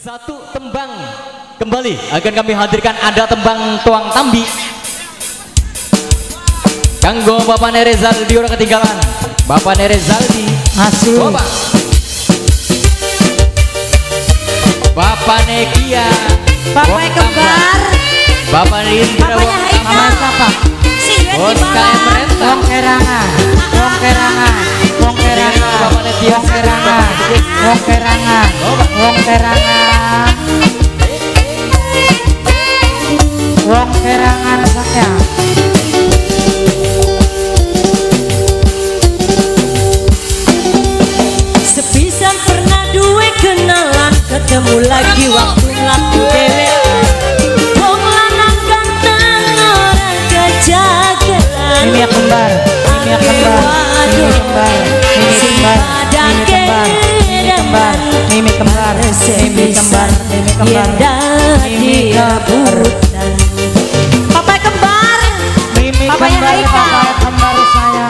Satu tembang kembali akan kami hadirkan, ada tembang Toang Tambi. Kanggo Bapak Nerezaldi orang ketinggalan. Bapak Nerezaldi asik. Bapak Nekia, Bapak Kembar, Bapak Indra, Bapak siapa? Bos kaya merenta. Wong Kerangan, Wong Kerangan, Wong Kerangan, Bapak Nekia, Wong Kerangan, Wong Kerangan, Wong Kerangan, Wong Kerangan saya. Sepisan pernah duwe kenalan, ketemu lagi waktu laku dewek. Wong lanang ganteng orang kejagelan. Ini kembar, ini kembar, ini kembar, ini kembar, ini kembar, ini kembar, ini kembar, ini kembar, ini kembar, ini kembar. Papa kembar, papa yang Rika. Kembar saya.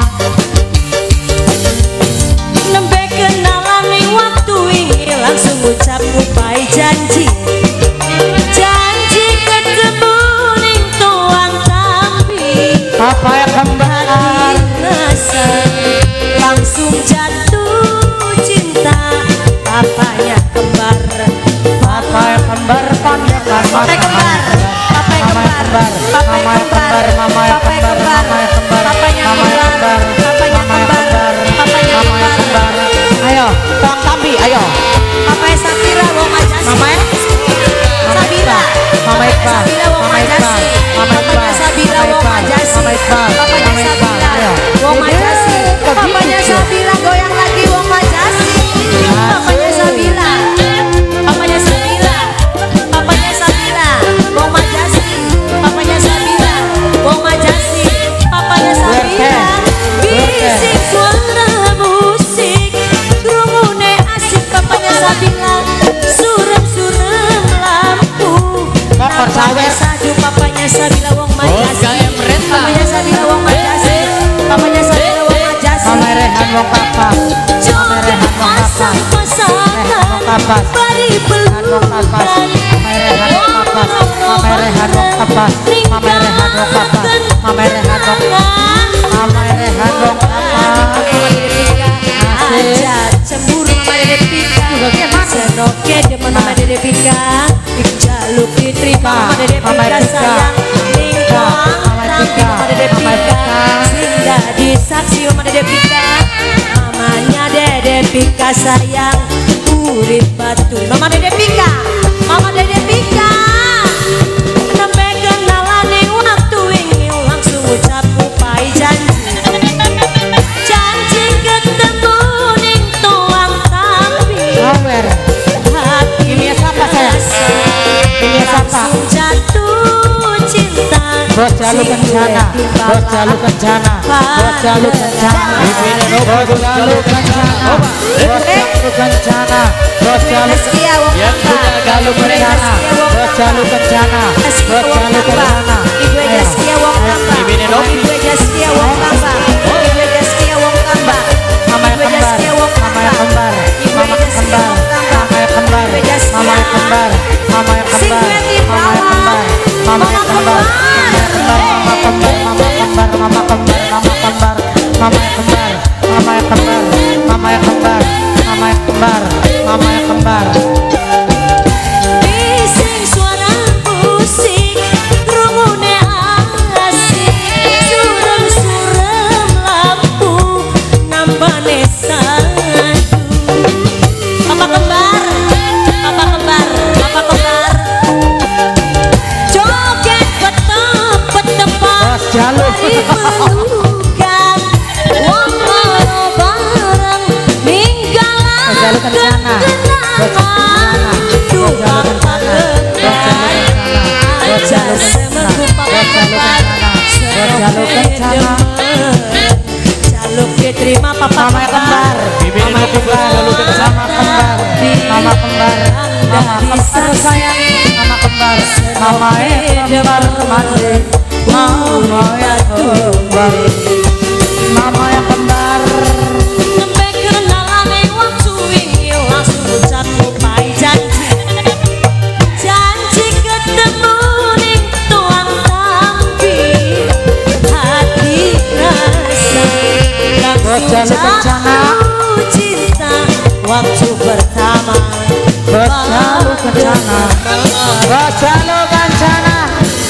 Nembe kenalan ning waktu ini langsung ucap upai janji. Janji ketemu ning Toang Tambi. Papa yang kembar langsung jatuh cinta. Papa yang kembar, papa yang kembar pandang kembar. Papa yang kembar, papa yang kembar, papa yang kembar, papa yang kembar, papa yang kembar, papa yang kembar. Ayo, Toang Tambi, ayo. Papa yang Sabira, bawa majasi. Mama yang Sabira, mama yang Sabira, bawa majasi. Mama yang Sabira, bawa majasi. Mama yang Sabira, bawa majasi. Papa yang Sabira, goyang lagi, bawa majasi. Papa yang Sabira, papa yang Sabira, papa yang Sabira, bawa majasi. Papanya Sabira, Wong Majasi. Papanya Sabira, bisik suara musik, rumune asik. Papanya Sabira, suram-suram lampu. Papanya Saju, papanya Sabira, Wong Majasi. Papanya Sabira, Wong Majasi. Papanya Sabira, Wong Majasi. Pamerehan Wong Papa, pamerehan Wong Papa, pamerehan Wong Papa, pamerehan Wong Papa, pamerehan Wong Papa. Mamerehan wong apa, mamerehan wong apa, mamerehan wong apa, mamerehan wong apa. Aja cemburu pada Depika, senoke demen pada Depika, jalu diterima pada Depika sayang, ningkong tapi pada Depika, sinda disaksi pada Depika, mamanya Dede Pika sayang, urip batu mama Dede Pika, mama Dede Pika. Langsung jatuh cinta. Bos Jalu Kencana, Bos Jalu Kencana, Bos Jalu Kencana, Bos Jalu Kencana, Bos Jalu Kencana, Bos Jalu Kencana, Bos Jalu Kencana, Bos Jalu Kencana. Ibu aja setia wong tambah, ibu aja setia wong tambah, ibu aja setia wong tambah, mama kembar, mama kembar, mama kembar, mama kembar, mama kembar, mama kembar. Mama kembar, mama kembar, mama kembar, mama kembar, mama kembar, mama kembar, mama kembar, mama kembar, mama kembar, mama kembar. Bising suara musik, rumune asik, suram-suram lampu, nambane satu. Mama kembar, mama kembar, mama kembar. Jalu bukan wong loro bareng ninggalan kencana duka pangeran aja semengku paman Jalu Kencana Jalu diterima papa kembar mama kembar Jalu Kencana kembar mama kembar mama kembar sayang mama kembar mama kembar mandi mama yang kembar, mama yang kembar. Sampai kenalan yang waktu ini langsung ucap upai janji. Jalu Kencana, cinta waktu pertama berjalu kencana, berjalu kencana,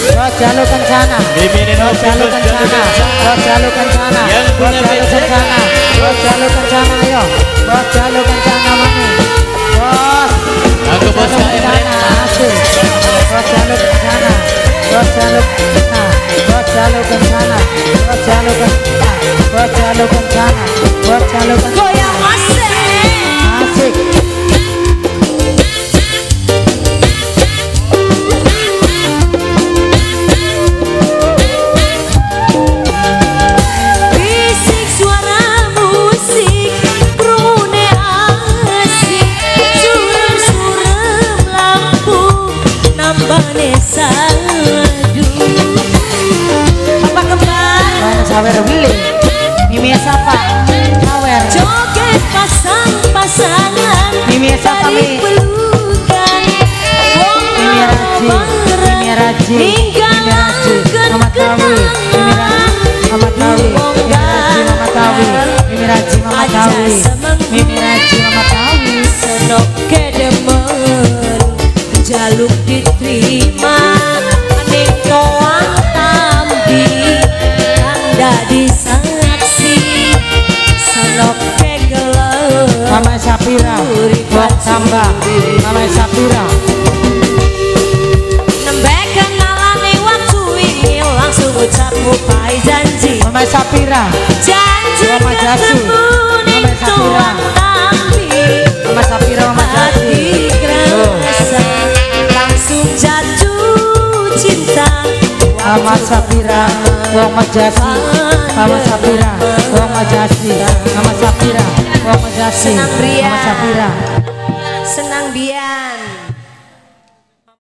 berjalu kencana, berjalu kencana, berjalu kencana, berjalu kencana, berjalu kencana, yo berjalu kencana mami, bos, aku bos kencana, asik, berjalu kencana, berjalu kencana, berjalu kencana, berjalu kencana, berjalu kencana, berjalu kencana, goyang asik, asik. Jaluk diterima ning Toang Tambi, tanda disaksi senok kegelar Mama Sapira buat tambah Mama Sapira nembek kenalane waktu ini langsung ucap ngupai janji Mama Sapira janji ketemu ning Toang Tambi Mama Sapira Mama Jasu Mama Sapira, wong majasi. Mama Sapira, wong majasi. Mama Sapira, wong majasi. Mama Sapira, senang dia.